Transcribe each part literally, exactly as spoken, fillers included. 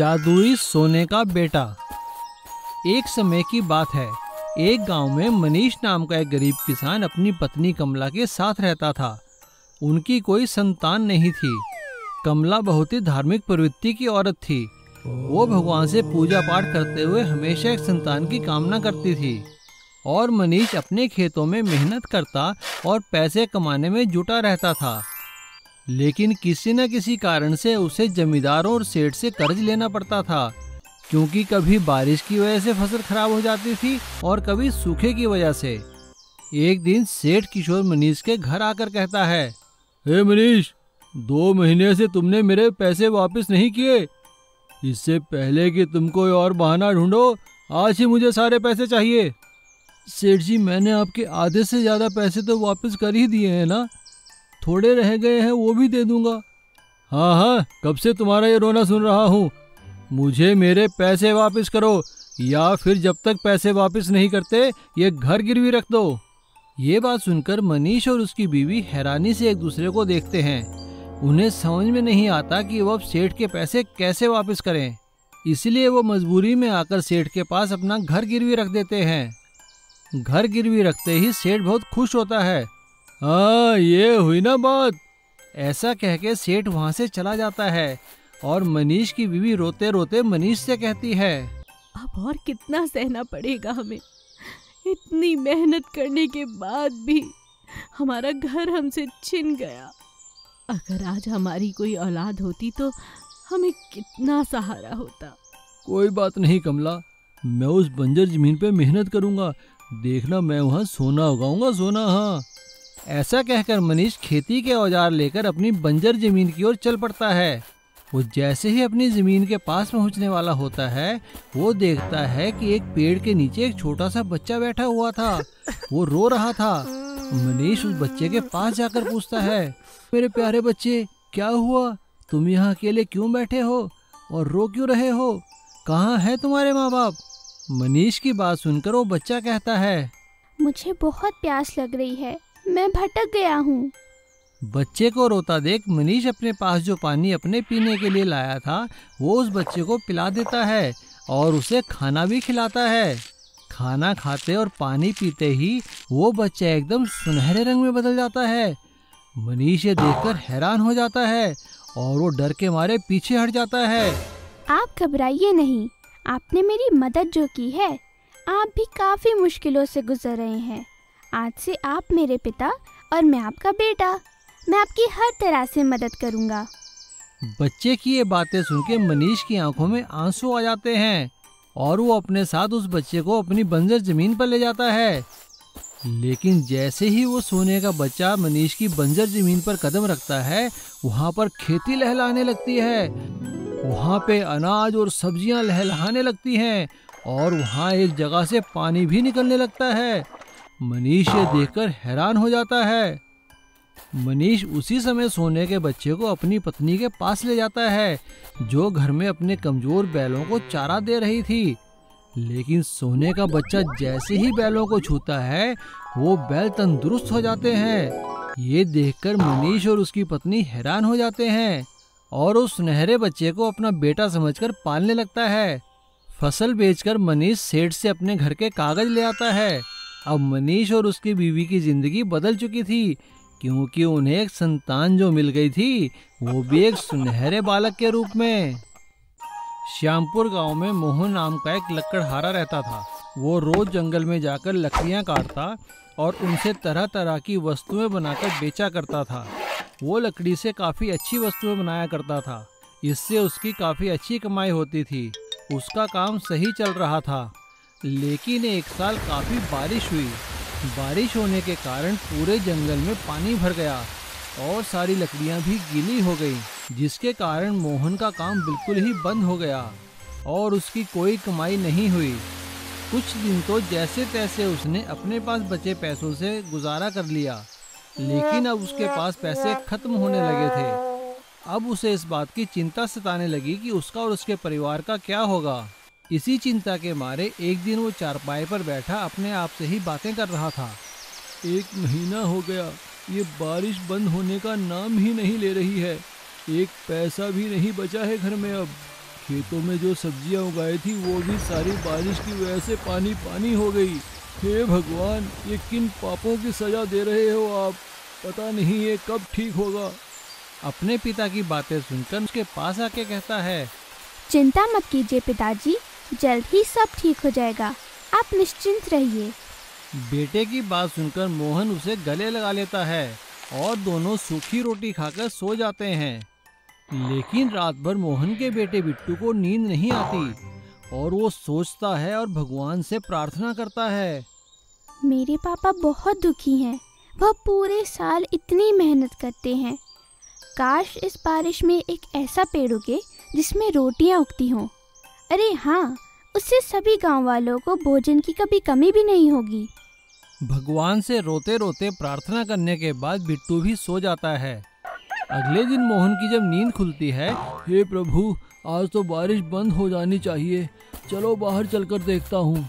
जादुई सोने का बेटा। एक समय की बात है, एक गांव में मनीष नाम का एक गरीब किसान अपनी पत्नी कमला के साथ रहता था। उनकी कोई संतान नहीं थी। कमला बहुत ही धार्मिक प्रवृत्ति की औरत थी। वो भगवान से पूजा पाठ करते हुए हमेशा एक संतान की कामना करती थी, और मनीष अपने खेतों में मेहनत करता और पैसे कमाने में जुटा रहता था। लेकिन किसी न किसी कारण से उसे जमींदारों और सेठ से कर्ज लेना पड़ता था, क्योंकि कभी बारिश की वजह से फसल खराब हो जाती थी और कभी सूखे की वजह से। एक दिन सेठ किशोर मनीष के घर आकर कहता है, हे मनीष, दो महीने से तुमने मेरे पैसे वापस नहीं किए। इससे पहले कि तुम कोई और बहाना ढूंढो, आज ही मुझे सारे पैसे चाहिए। सेठ जी, मैंने आपके आधे से ज़्यादा पैसे तो वापस कर ही दिए हैं ना, थोड़े रह गए हैं वो भी दे दूंगा। हाँ हाँ, कब से तुम्हारा ये रोना सुन रहा हूँ। मुझे मेरे पैसे वापस करो, या फिर जब तक पैसे वापस नहीं करते ये घर गिरवी रख दो। ये बात सुनकर मनीष और उसकी बीवी हैरानी से एक दूसरे को देखते हैं। उन्हें समझ में नहीं आता कि वो अब सेठ के पैसे कैसे वापस करें, इसलिए वो मजबूरी में आकर सेठ के पास अपना घर गिरवी रख देते हैं। घर गिरवी रखते ही सेठ बहुत खुश होता है। हाँ, ये हुई ना बात। ऐसा कह के सेठ वहाँ से चला जाता है, और मनीष की बीवी रोते रोते मनीष से कहती है, अब और कितना सहना पड़ेगा हमें। इतनी मेहनत करने के बाद भी हमारा घर हमसे छिन गया। अगर आज हमारी कोई औलाद होती तो हमें कितना सहारा होता। कोई बात नहीं कमला, मैं उस बंजर जमीन पे मेहनत करूँगा, देखना मैं वहाँ सोना उगाऊंगा, सोना। हाँ। ऐसा कहकर मनीष खेती के औजार लेकर अपनी बंजर जमीन की ओर चल पड़ता है। वो जैसे ही अपनी जमीन के पास पहुंचने वाला होता है, वो देखता है कि एक पेड़ के नीचे एक छोटा सा बच्चा बैठा हुआ था। वो रो रहा था। मनीष उस बच्चे के पास जाकर पूछता है, मेरे प्यारे बच्चे, क्या हुआ? तुम यहाँ अकेले क्यों बैठे हो और रो क्यों रहे हो? कहाँ है तुम्हारे माँ बाप? मनीष की बात सुनकर वो बच्चा कहता है, मुझे बहुत प्यास लग रही है, मैं भटक गया हूँ। बच्चे को रोता देख मनीष अपने पास जो पानी अपने पीने के लिए लाया था वो उस बच्चे को पिला देता है और उसे खाना भी खिलाता है। खाना खाते और पानी पीते ही वो बच्चा एकदम सुनहरे रंग में बदल जाता है। मनीष ये देखकर हैरान हो जाता है और वो डर के मारे पीछे हट जाता है। आप घबराइए नहीं, आपने मेरी मदद जो की है, आप भी काफी मुश्किलों से गुजर रहे हैं। आज से आप मेरे पिता और मैं आपका बेटा, मैं आपकी हर तरह से मदद करूंगा। बच्चे की ये बातें सुनकर मनीष की आंखों में आंसू आ जाते हैं और वो अपने साथ उस बच्चे को अपनी बंजर जमीन पर ले जाता है। लेकिन जैसे ही वो सोने का बच्चा मनीष की बंजर जमीन पर कदम रखता है, वहाँ पर खेती लहलाने लगती है। वहाँ पे अनाज और सब्जियाँ लहलहाने लगती हैं और वहाँ एक जगह से पानी भी निकलने लगता है। मनीष ये देखकर हैरान हो जाता है। मनीष उसी समय सोने के बच्चे को अपनी पत्नी के पास ले जाता है, जो घर में अपने कमजोर बैलों को चारा दे रही थी। लेकिन सोने का बच्चा जैसे ही बैलों को छूता है, वो बैल तंदुरुस्त हो जाते हैं। ये देखकर मनीष और उसकी पत्नी हैरान हो जाते हैं और उस सुनहरे बच्चे को अपना बेटा समझकर पालने लगता है। फसल बेचकर मनीष सेठ से अपने घर के कागज ले आता है। अब मनीष और उसकी बीवी की जिंदगी बदल चुकी थी, क्योंकि उन्हें एक संतान जो मिल गई थी, वो भी एक सुनहरे बालक के रूप में। श्यामपुर गांव में मोहन नाम का एक लकड़हारा रहता था। वो रोज जंगल में जाकर लकड़ियां काटता और उनसे तरह तरह की वस्तुएं बनाकर बेचा करता था। वो लकड़ी से काफ़ी अच्छी वस्तुएं बनाया करता था। इससे उसकी काफ़ी अच्छी कमाई होती थी। उसका काम सही चल रहा था। लेकिन एक साल काफ़ी बारिश हुई। बारिश होने के कारण पूरे जंगल में पानी भर गया और सारी लकड़ियां भी गीली हो गई, जिसके कारण मोहन का काम बिल्कुल ही बंद हो गया और उसकी कोई कमाई नहीं हुई। कुछ दिन तो जैसे तैसे उसने अपने पास बचे पैसों से गुजारा कर लिया, लेकिन अब उसके पास पैसे खत्म होने लगे थे। अब उसे इस बात की चिंता सताने लगी कि उसका और उसके परिवार का क्या होगा। इसी चिंता के मारे एक दिन वो चारपाई पर बैठा अपने आप से ही बातें कर रहा था। एक महीना हो गया, ये बारिश बंद होने का नाम ही नहीं ले रही है। एक पैसा भी नहीं बचा है घर में। अब खेतों में जो सब्जियां उगाई थी वो भी सारी बारिश की वजह से पानी पानी हो गई। हे भगवान, ये किन पापों की सजा दे रहे हो आप? पता नहीं ये कब ठीक होगा। अपने पिता की बातें सुनकर उसके पास आके कहता है, चिंता मत कीजिए पिताजी, जल्द ही सब ठीक हो जाएगा, आप निश्चिंत रहिए। बेटे की बात सुनकर मोहन उसे गले लगा लेता है और दोनों सूखी रोटी खाकर सो जाते हैं। लेकिन रात भर मोहन के बेटे बिट्टू को नींद नहीं आती और वो सोचता है और भगवान से प्रार्थना करता है, मेरे पापा बहुत दुखी हैं, वह पूरे साल इतनी मेहनत करते हैं, काश इस बारिश में एक ऐसा पेड़ उगे जिसमें रोटियां उगती हों। अरे हाँ, उससे सभी गांव वालों को भोजन की कभी कमी भी नहीं होगी। भगवान से रोते रोते प्रार्थना करने के बाद बिट्टू भी सो जाता है। अगले दिन मोहन की जब नींद खुलती है, हे प्रभु, आज तो बारिश बंद हो जानी चाहिए, चलो बाहर चलकर देखता हूँ।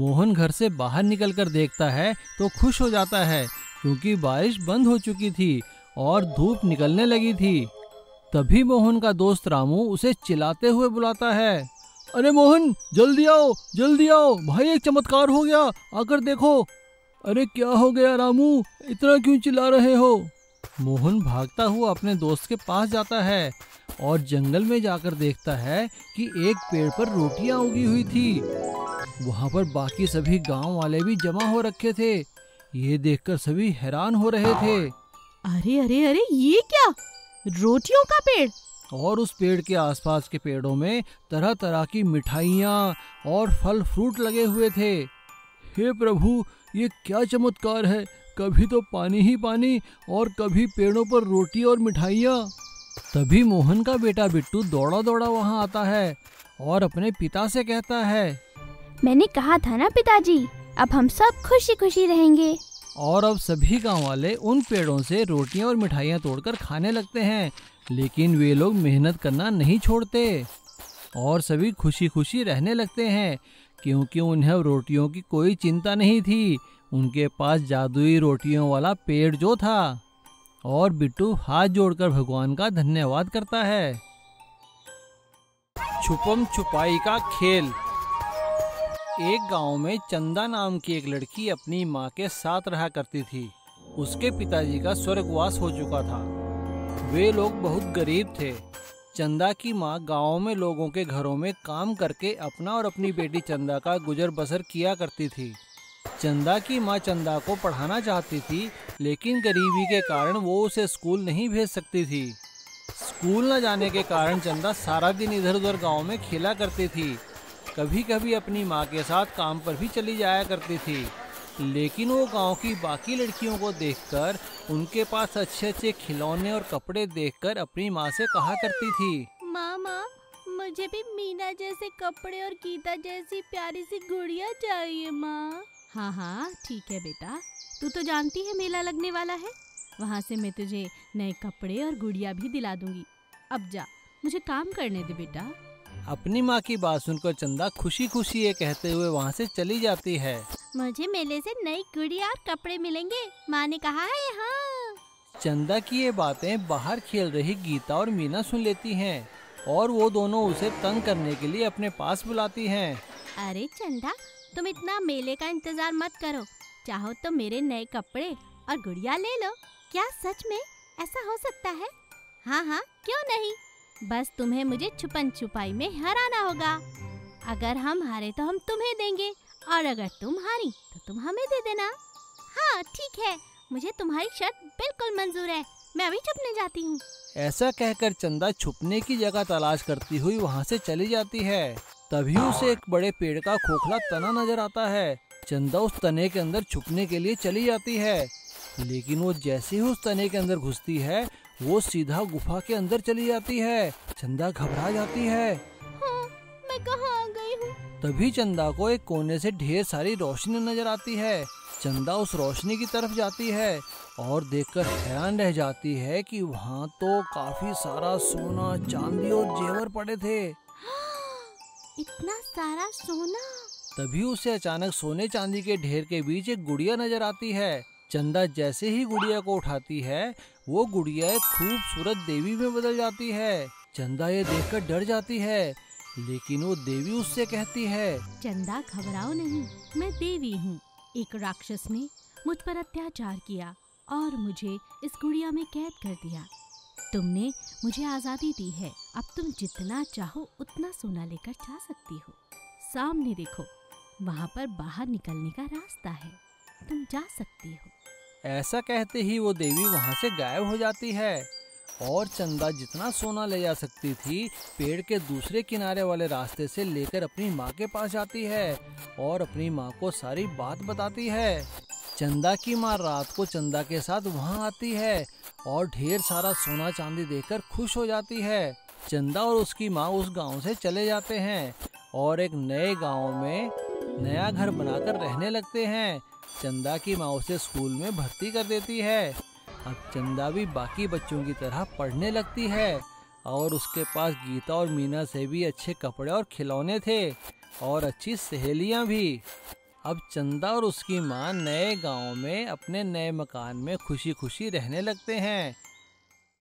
मोहन घर से बाहर निकलकर देखता है तो खुश हो जाता है क्योंकि बारिश बंद हो चुकी थी और धूप निकलने लगी थी। तभी मोहन का दोस्त रामू उसे चिल्लाते हुए बुलाता है, अरे मोहन, जल्दी आओ, जल्दी आओ भाई, एक चमत्कार हो गया, आकर देखो। अरे क्या हो गया रामू, इतना क्यों चिल्ला रहे हो? मोहन भागता हुआ अपने दोस्त के पास जाता है और जंगल में जाकर देखता है कि एक पेड़ पर रोटियां उगी हुई थी। वहां पर बाकी सभी गांव वाले भी जमा हो रखे थे। ये देखकर सभी हैरान हो रहे थे। अरे अरे अरे, ये क्या, रोटियों का पेड़! और उस पेड़ के आसपास के पेड़ों में तरह तरह की मिठाइयाँ और फल फ्रूट लगे हुए थे। हे प्रभु, ये क्या चमत्कार है, कभी तो पानी ही पानी और कभी पेड़ों पर रोटी और मिठाइयाँ। तभी मोहन का बेटा बिट्टू दौड़ा दौड़ा वहाँ आता है और अपने पिता से कहता है, मैंने कहा था ना पिताजी, अब हम सब खुशी खुशी रहेंगे। और अब सभी गाँव वाले उन पेड़ों से रोटियाँ और मिठाइयाँ तोड़कर खाने लगते हैं, लेकिन वे लोग मेहनत करना नहीं छोड़ते और सभी खुशी खुशी रहने लगते हैं क्योंकि उन्हें रोटियों की कोई चिंता नहीं थी। उनके पास जादुई रोटियों वाला पेड़ जो था। और बिट्टू हाथ जोड़कर भगवान का धन्यवाद करता है। छुपम छुपाई का खेल। एक गांव में चंदा नाम की एक लड़की अपनी माँ के साथ रहा करती थी। उसके पिताजी का स्वर्गवास हो चुका था। वे लोग बहुत गरीब थे। चंदा की माँ गांव में लोगों के घरों में काम करके अपना और अपनी बेटी चंदा का गुजर बसर किया करती थी। चंदा की माँ चंदा को पढ़ाना चाहती थी, लेकिन गरीबी के कारण वो उसे स्कूल नहीं भेज सकती थी। स्कूल न जाने के कारण चंदा सारा दिन इधर उधर गांव में खेला करती थी। कभी कभी अपनी माँ के साथ काम पर भी चली जाया करती थी, लेकिन वो गांव की बाकी लड़कियों को देखकर, उनके पास अच्छे अच्छे खिलौने और कपड़े देखकर अपनी माँ से कहा करती थी, मामा, मुझे भी मीना जैसे कपड़े और गीता जैसी प्यारी सी गुड़िया चाहिए माँ। हाँ हाँ ठीक है बेटा, तू तो जानती है मेला लगने वाला है, वहाँ से मैं तुझे नए कपड़े और गुड़िया भी दिला दूंगी, अब जा, मुझे काम करने दे बेटा। अपनी माँ की बात सुनकर चंदा खुशी खुशी ये कहते हुए वहाँ से चली जाती है। मुझे मेले से नई गुड़िया और कपड़े मिलेंगे, माँ ने कहा है। हाँ। चंदा की ये बातें बाहर खेल रही गीता और मीना सुन लेती हैं और वो दोनों उसे तंग करने के लिए अपने पास बुलाती हैं। अरे चंदा, तुम इतना मेले का इंतजार मत करो, चाहो तो मेरे नए कपड़े और गुड़िया ले लो। क्या सच में ऐसा हो सकता है? हाँ हाँ क्यों नहीं, बस तुम्हें मुझे छुपन छुपाई में हराना होगा। अगर हम हारे तो हम तुम्हें देंगे और अगर तुम हारी तो तुम हमें दे देना। हाँ ठीक है, मुझे तुम्हारी शर्त बिल्कुल मंजूर है, मैं अभी छुपने जाती हूँ। ऐसा कहकर चंदा छुपने की जगह तलाश करती हुई वहाँ से चली जाती है। तभी उसे एक बड़े पेड़ का खोखला तना नजर आता है। चंदा उस तने के अंदर छुपने के लिए चली जाती है, लेकिन वो जैसे ही उस तने के अंदर घुसती है, वो सीधा गुफा के अंदर चली जाती है। चंदा घबरा जाती है। हाँ, मैं कहाँ आ गई हूँ? तभी चंदा को एक कोने से ढेर सारी रोशनी नजर आती है। चंदा उस रोशनी की तरफ जाती है और देखकर हैरान रह जाती है कि वहाँ तो काफी सारा सोना, चांदी और जेवर पड़े थे। इतना सारा सोना! तभी उसे अचानक सोने चांदी के ढेर के बीच एक गुड़िया नजर आती है। चंदा जैसे ही गुड़िया को उठाती है, वो गुड़िया एक खूबसूरत देवी में बदल जाती है। चंदा ये देखकर डर जाती है, लेकिन वो देवी उससे कहती है, चंदा घबराओ नहीं, मैं देवी हूँ। एक राक्षस ने मुझ पर अत्याचार किया और मुझे इस गुड़िया में कैद कर दिया। तुमने मुझे आज़ादी दी है, अब तुम जितना चाहो उतना सोना लेकर जा सकती हो। सामने देखो, वहाँ पर बाहर निकलने का रास्ता है, तुम जा सकती हो। ऐसा कहते ही वो देवी वहाँ से गायब हो जाती है और चंदा जितना सोना ले जा सकती थी पेड़ के दूसरे किनारे वाले रास्ते से लेकर अपनी माँ के पास जाती है और अपनी माँ को सारी बात बताती है। चंदा की माँ रात को चंदा के साथ वहाँ आती है और ढेर सारा सोना चांदी देकर खुश हो जाती है। चंदा और उसकी माँ उस गांव से चले जाते हैं और एक नए गांव में नया घर बनाकर रहने लगते हैं। चंदा की माँ उसे स्कूल में भर्ती कर देती है। अब चंदा भी बाकी बच्चों की तरह पढ़ने लगती है और उसके पास गीता और मीना से भी अच्छे कपड़े और खिलौने थे और अच्छी सहेलियाँ भी। अब चंदा और उसकी माँ नए गांव में अपने नए मकान में खुशी खुशी रहने लगते हैं।